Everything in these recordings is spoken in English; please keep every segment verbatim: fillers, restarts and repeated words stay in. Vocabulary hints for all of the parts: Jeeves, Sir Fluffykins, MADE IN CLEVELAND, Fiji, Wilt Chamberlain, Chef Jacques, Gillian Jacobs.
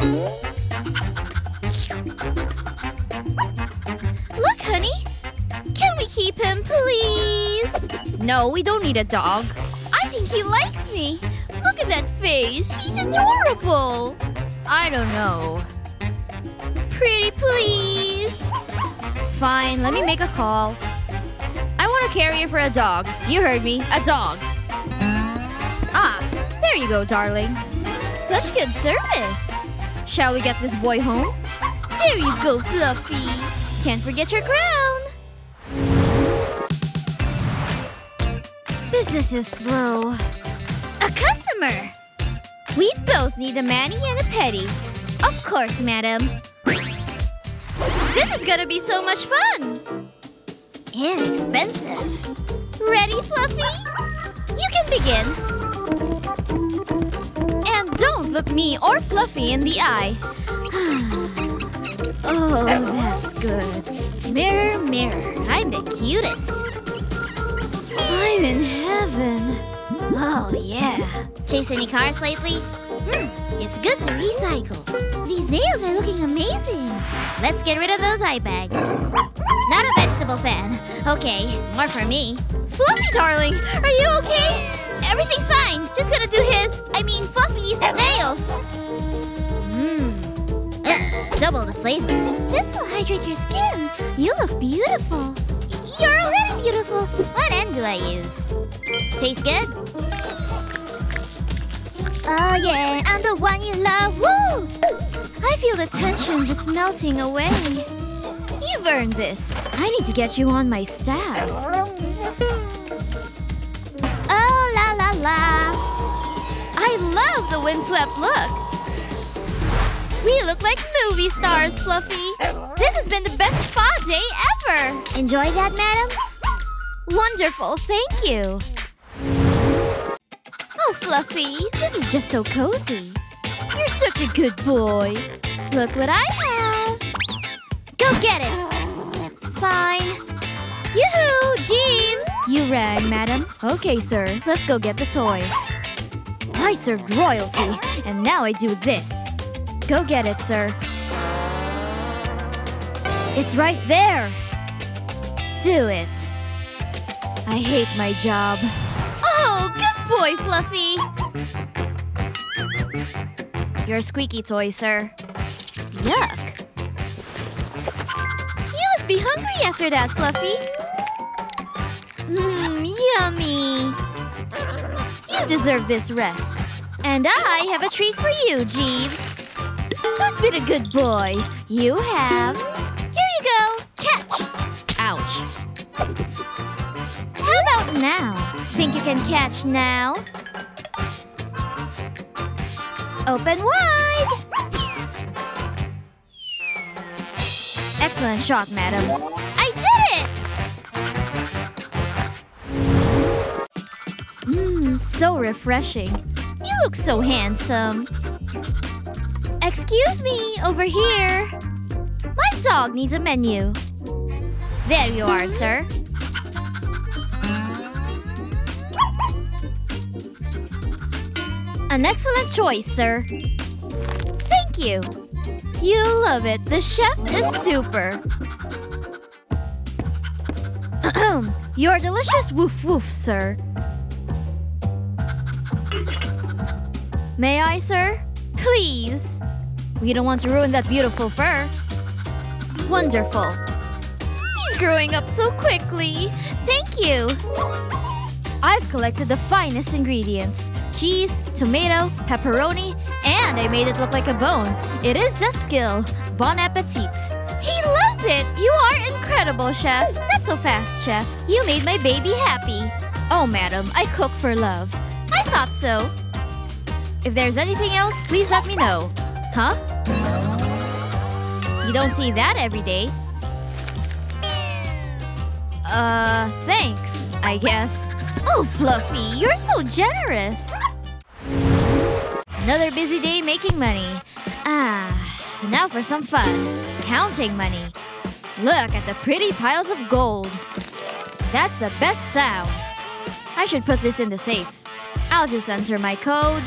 Look, honey. Can we keep him, please? No, we don't need a dog. I think he likes me. Look at that face. He's adorable. I don't know. Pretty please. Fine, let me make a call. I want to carry you for a dog. You heard me, a dog. Ah, there you go, darling. Such good service. Shall we get this boy home? There you go, Fluffy. Can't forget your crown. Business is slow. A customer. We both need a mani and a pedi. Of course, madam. This is gonna be so much fun. And expensive. Ready, Fluffy? You can begin. And don't look me or Fluffy in the eye. Oh, that's good. Mirror, mirror, I'm the cutest. I'm in heaven. Oh, yeah. Chase any cars lately? Hmm, it's good to recycle. These nails are looking amazing. Let's get rid of those eye bags. Not a vegetable fan. Okay, more for me. Fluffy, darling, are you okay? Everything's fine. Just gonna do his, I mean, Fluffy's nails. Mmm. Uh, double the flavor. This will hydrate your skin. You look beautiful. You're already beautiful. What end do I use? Tastes good? Oh, yeah. I'm the one you love. Woo! I feel the tension just melting away. You've earned this. I need to get you on my staff. I love the windswept look. We look like movie stars, Fluffy. This has been the best spa day ever. Enjoy that, madam? Wonderful, thank you. Oh, Fluffy, this is just so cozy. You're such a good boy. Look what I have. Go get it. Fine. Yoo-hoo, Jeeves. You rang, madam. Okay, sir. Let's go get the toy. I served royalty, and now I do this. Go get it, sir. It's right there. Do it. I hate my job. Oh, good boy, Fluffy. Your squeaky toy, sir. Yuck. You must be hungry after that, Fluffy. Mmm, yummy. You deserve this rest. And I have a treat for you, Jeeves. Who's been a good boy? You have. Here you go. Catch. Ouch. How about now? Think you can catch now? Open wide. Excellent shot, madam. So refreshing. You look so handsome. Excuse me, over here. My dog needs a menu. There you are, sir. An excellent choice, sir. Thank you. You'll love it. The chef is super. Your delicious woof woof, sir. May I, sir? Please. We don't want to ruin that beautiful fur. Wonderful. He's growing up so quickly. Thank you. I've collected the finest ingredients. Cheese, tomato, pepperoni, and I made it look like a bone. It is the skill. Bon appetit. He loves it. You are incredible, chef. Not so fast, chef. You made my baby happy. Oh, madam, I cook for love. I thought so. If there's anything else, please let me know. Huh? You don't see that every day. Uh, thanks, I guess. Oh, Fluffy, you're so generous. Another busy day making money. Ah, now for some fun. Counting money. Look at the pretty piles of gold. That's the best sound. I should put this in the safe. I'll just enter my code.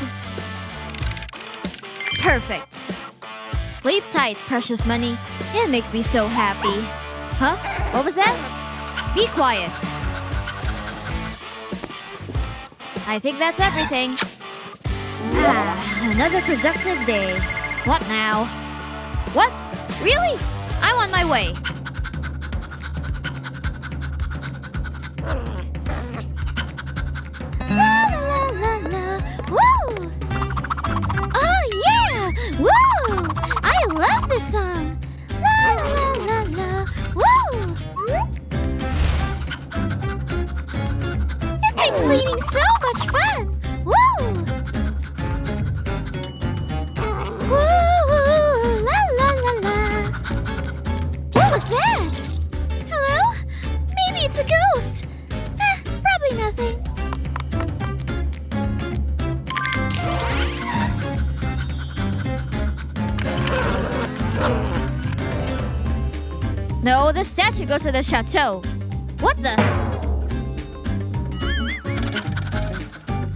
Perfect. Sleep tight, precious money. It makes me so happy. Huh? What was that? Be quiet. I think that's everything. Ah, another productive day. What now? What? Really? I'm on my way. La la la la. Woo! Oh yeah! Woo! I love this song. La la la la. Woo! It makes cleaning so much fun. Woo! No, the statue goes to the chateau. What the?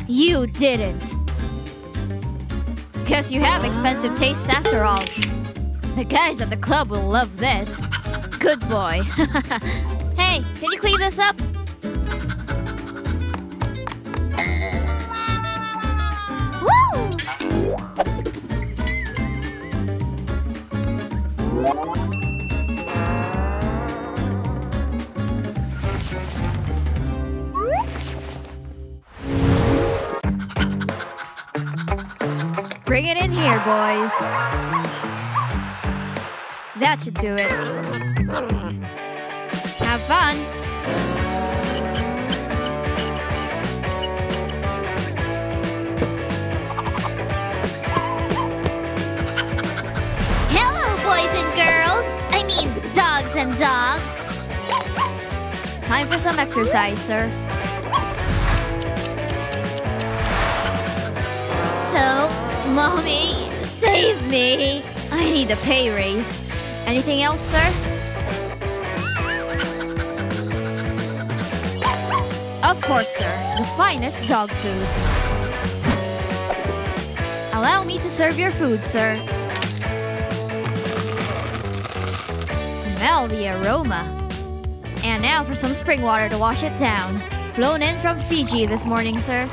You didn't. Guess you have expensive tastes after all. The guys at the club will love this. Good boy. Hey, can you clean this up? Bring it in here, boys. That should do it. Have fun. Hello, boys and girls. I mean, dogs and dogs. Time for some exercise, sir. Help. Mommy, save me! I need a pay raise. Anything else, sir? Of course, sir. The finest dog food. Allow me to serve your food, sir. Smell the aroma. And now for some spring water to wash it down. Flown in from Fiji this morning, sir.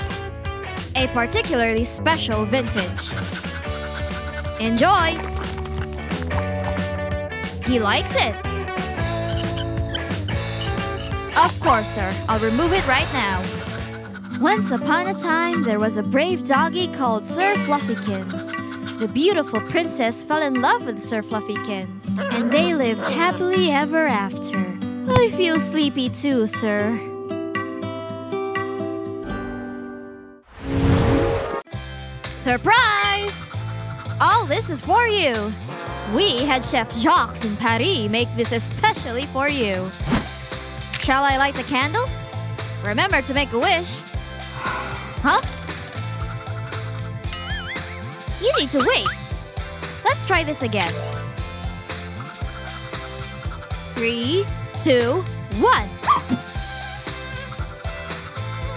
A particularly special vintage. Enjoy! He likes it! Of course, sir. I'll remove it right now. Once upon a time, there was a brave doggy called Sir Fluffykins. The beautiful princess fell in love with Sir Fluffykins, and they lived happily ever after. I feel sleepy too, sir. Surprise! All this is for you. We had Chef Jacques in Paris make this especially for you. Shall I light the candle? Remember to make a wish. Huh? You need to wait. Let's try this again. Three, two, one.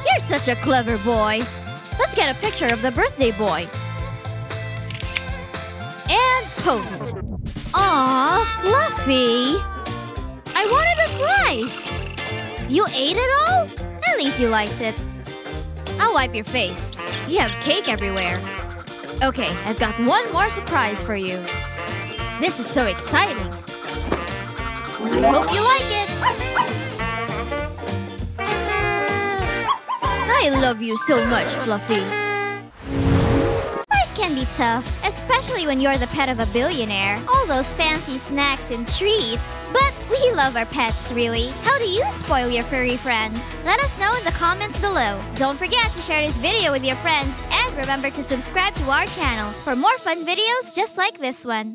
You're such a clever boy. Let's get a picture of the birthday boy. And post. Aw, Fluffy. I wanted a slice. You ate it all? At least you liked it. I'll wipe your face. You have cake everywhere. Okay, I've got one more surprise for you. This is so exciting. Hope you like it. I love you so much, Fluffy. Life can be tough, especially when you're the pet of a billionaire. All those fancy snacks and treats. But we love our pets, really. How do you spoil your furry friends? Let us know in the comments below. Don't forget to share this video with your friends and remember to subscribe to our channel for more fun videos just like this one.